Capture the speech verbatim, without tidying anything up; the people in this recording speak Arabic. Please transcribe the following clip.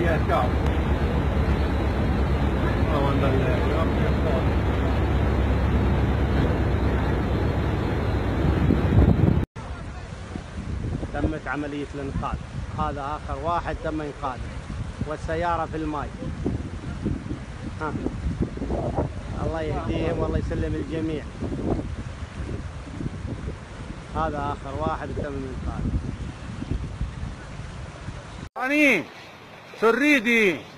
yeah, it's got. I want that there. تمت عملية الإنقاذ. هذا آخر واحد تم إنقاذه. والسيارة في الماء. ها. الله يهديهم والله يسلم الجميع. هذا آخر واحد تم إنقاذه. أني سريدي